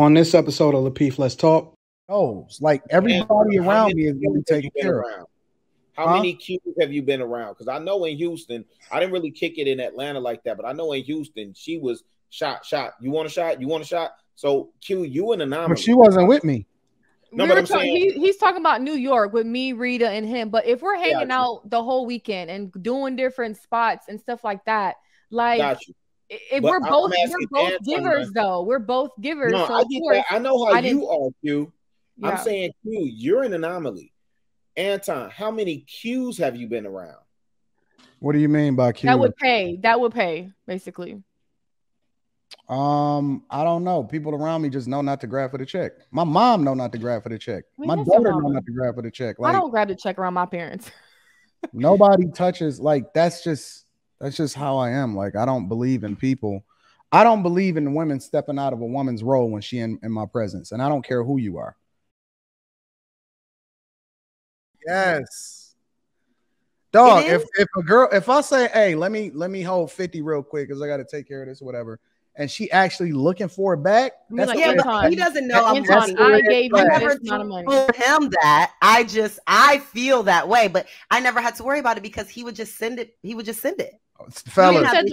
on this episode of LaPeef Let's Talk. Oh, it's like everybody around me is going to take care of. How many Qs have you been around? Because I know in Houston, I didn't really kick it in Atlanta like that, but I know in Houston, she was shot. You want a shot? You want a shot? So Q, you and Anonymous. But she wasn't with me. No, but I'm saying, he's talking about New York with me, Rita, and him. But if we're hanging out the whole weekend and doing different spots and stuff like that, like if we're both givers, though. We're both givers. No, so I get that. I know how you are, Q. Yeah. I'm saying, Q, you're an anomaly. Anton, how many Qs have you been around? What do you mean by Q? That would pay, basically. I don't know. People around me just know not to grab for the check. My mom know not to grab for the check. My daughter know not to grab for the check. Like, I don't grab the check around my parents. Nobody touches. Like, that's just how I am. Like, I don't believe in people. I don't believe in women stepping out of a woman's role when she in my presence. And I don't care who you are. Yes. Dog, if a girl, if I say, hey, let me hold 50 real quick because I got to take care of this, whatever. And she actually looking for it back. That's like, but he doesn't know. I gave you this amount of money. Told him that. I feel that way, but I never had to worry about it because he would just send it. Fellas, fellas, in that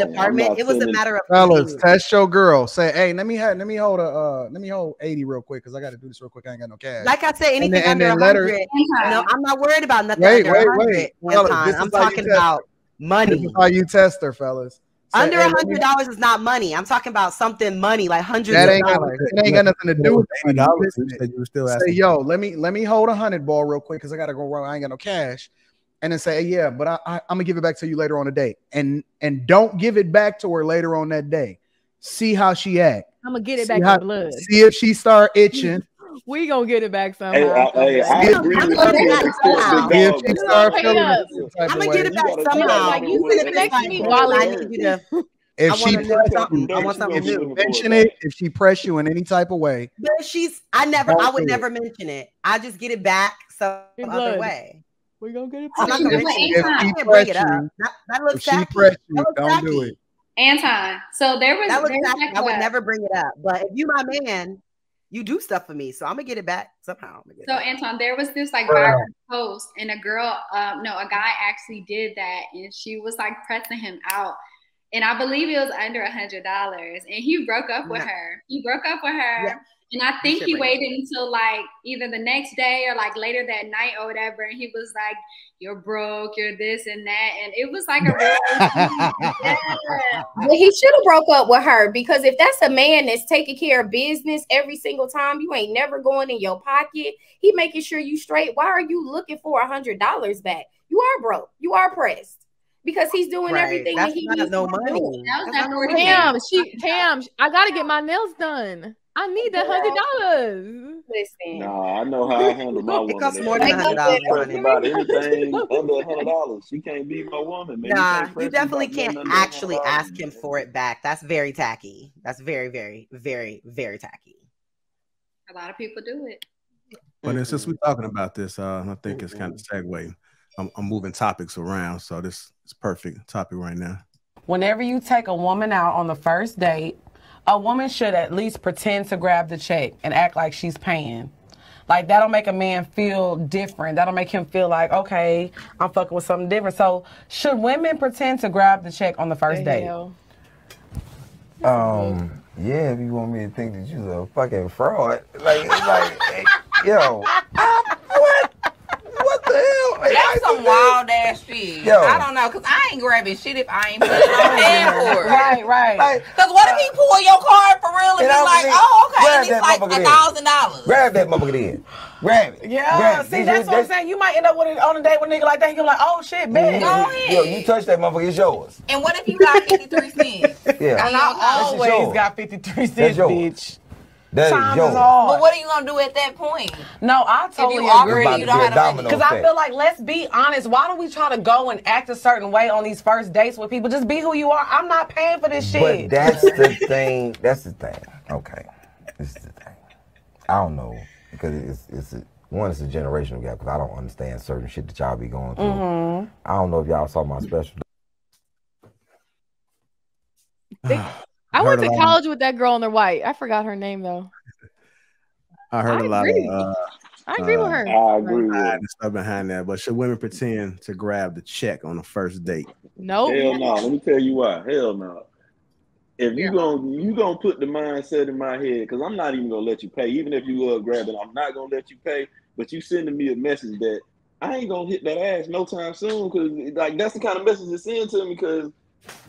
department. It was a matter of fellas. Test your girl. Say, hey, let me hold a let me hold 80 real quick because I got to do this real quick. I ain't got no cash. Like I said, anything under 100. No, I'm not worried about nothing. Wait, I'm talking about money. This is how you test her, fellas. Say, under $100 is not money. I'm talking about something money, like hundreds of dollars. It ain't got nothing to do with it. You still say, yo, let me hold $100 real quick because I got to go wrong. I ain't got no cash. And then say, yeah, but I'm going to give it back to you later on the day. And don't give it back to her later on that day. See how she act. I'm going to get it back in blood. See if she start itching. We going to get it back somehow. I'm going to get it back somehow. Like, you said it next to me, Wally. I need you to... If she press you in any type of way. But I would never mention it. I just get it back some other way. We're gonna get it. Don't do it. Anton. So there was. I would never bring it up. But if you my man, you do stuff for me, so I'm gonna get it back somehow. So Anton, there was this like viral post, and a girl, a guy actually did that, and she was like pressing him out, and I believe it was under $100, and he broke up with her. Yeah. And I think he waited until like either the next day or like later that night or whatever. And he was like, you're broke, you're this and that. And it was like a real. Well, he should have broke up with her because if that's a man that's taking care of business every single time, you ain't never going in your pocket. He making sure you straight. Why are you looking for $100 back? You are broke. You are pressed. Because he's doing everything that he needs. No money. Tam, I got to get my nails done. I need the $100. Listen. Nah, I know how I handle my woman. It costs more than $100. About anything under $100. She can't be my woman, man. Nah, you definitely can't actually ask him for it back. That's very tacky. That's very, very, very, very tacky. A lot of people do it. But since we're talking about this, I think it's kind of segue. I'm moving topics around, so this is perfect topic right now. Whenever you take a woman out on the first date, a woman should at least pretend to grab the check and act like she's paying. Like, that'll make a man feel different. That'll make him feel like, okay, I'm fucking with something different. So should women pretend to grab the check on the first date? Yeah, if you want me to think that you're a fucking fraud. Like hey, yo, what the hell? Like, that's some wild-ass shit. Yo. I don't know, because I ain't grabbing shit if I ain't paying for it. Right. Because what if he pull your card for real and be like, oh, okay, it's like $1,000. Grab that motherfucker then. Grab it. Yeah, see, that's what I'm saying. You might end up with it on a date with a nigga like that. He'll be like, oh, shit, man. Go ahead. Yo, you touch that motherfucker, it's yours. And what if you got 53 cents? Yeah. And I always got 53 cents, bitch. Time is all. But what are you gonna do at that point? No, I totally agree. You don't have to, because I feel like, let's be honest. Why don't we try to go and act a certain way on these first dates with people? Just be who you are. I'm not paying for this shit. But that's the thing. That's the thing. Okay, this is the thing. I don't know, because it's a generational gap. Because I don't understand certain shit that y'all be going through. Mm-hmm. I don't know if y'all saw my special. I went to college with that girl in the white. I forgot her name though. I heard a lot of. I agree with her. I agree with her. The stuff behind that, but should women pretend to grab the check on the first date? No. Nope. Hell no. Let me tell you why. Hell no. If you gonna put the mindset in my head, because I'm not even gonna let you pay. Even if you love grabbing, I'm not gonna let you pay. But you sending me a message that I ain't gonna hit that ass no time soon, because like that's the kind of message it's sending to me. Because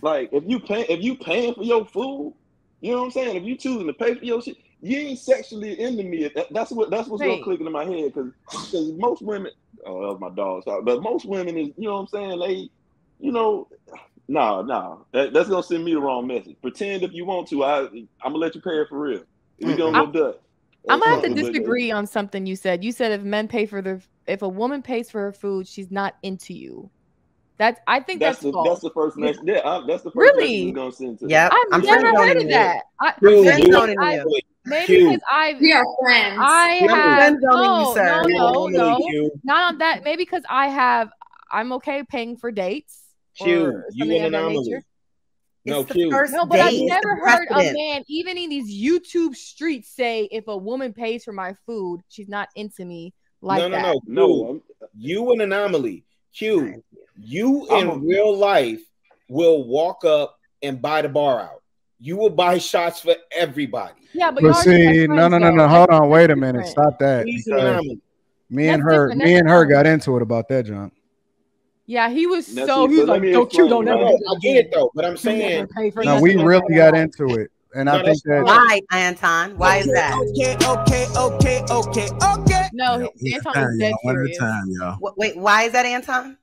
like if you paying for your food, you know what I'm saying. If you choosing to pay for your shit, you ain't sexually into me. That's what's gonna click into my head. Because most women, oh that was my dog, sorry, but most women is, you know what I'm saying. They, you know. No, that's gonna send me the wrong message. Pretend if you want to. I'm gonna let you pay it for real. We gonna go dust. I'm gonna have to disagree on something you said. You said if a woman pays for her food, she's not into you. I think that's false. That's the first message. Yeah, that's the first message you're gonna send to. Yeah, I've never heard of that. Maybe because we are friends. Not on that. Maybe because I'm okay paying for dates. Q, you an anomaly. No, Q. No, but I've never heard a man, even in these YouTube streets, say if a woman pays for my food, she's not into me. Like that. No. You an anomaly. Q, you in real life will walk up and buy the bar out. You will buy shots for everybody. Yeah, but see, no. Hold on, wait a minute. Stop that. Me and her got into it about that junk. Yeah, he was like, Q don't ever. I get it though, but I'm saying we really got into it, and I think that why, Anton? Why is that? Okay. No, Anton is dead serious. Wait, why is that, Anton?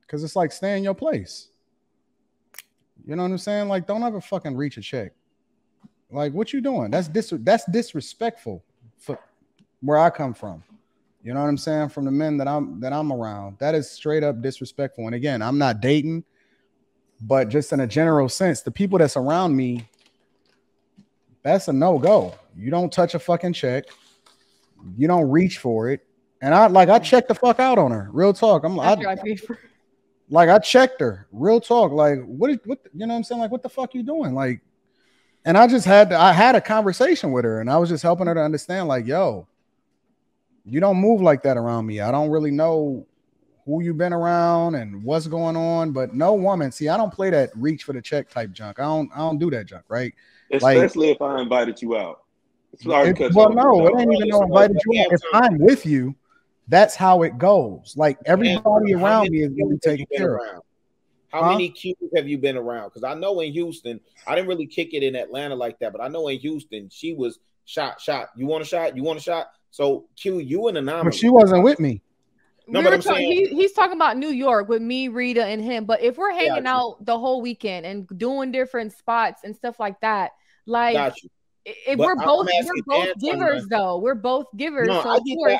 Because it's like stay in your place. You know what I'm saying? Like, don't ever fucking reach a check. Like, what you doing? That's disrespectful for where I come from. You know what I'm saying? From the men that I'm around, that is straight up disrespectful. And again, I'm not dating, but just in a general sense, the people that's around me, that's a no-go. You don't touch a fucking check. You don't reach for it. And I checked the fuck out on her. Real talk. I checked her. Real talk. Like what? You know what I'm saying? Like what the fuck you doing? Like, and I had a conversation with her, and I was just helping her to understand. Like, yo. You don't move like that around me. I don't really know who you've been around and what's going on, but no woman. See, I don't play that reach for the check type junk. I don't do that junk, right? Especially if I invited you out. It ain't even no invited you out. If I'm with you, that's how it goes. Like everybody around me is going to take care of. How many Qs have you been around? Because I know in Houston, I didn't really kick it in Atlanta like that, but I know in Houston, she was shot. You want a shot? You want a shot? So Q, you an anomaly. But she wasn't with me. No, but I'm saying he's talking about New York with me, Rita, and him. But if we're hanging out the whole weekend and doing different spots and stuff like that, like if we're both givers, though. We're both givers. No, so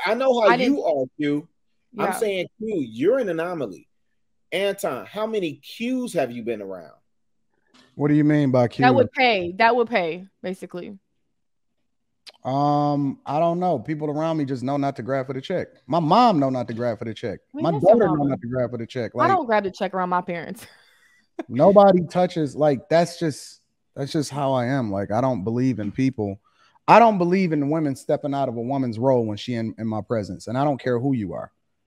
I know how you are, Q. Yeah. I'm saying Q, you're an anomaly. Anton, how many Qs have you been around? What do you mean by Q? That would pay, basically. I don't know. People around me just know not to grab for the check. My mom know not to grab for the check. My daughter know not to grab for the check. Like, I don't grab the check around my parents. Nobody touches. Like that's just how I am. Like I don't believe in people. I don't believe in women stepping out of a woman's role when she in my presence. And I don't care who you are.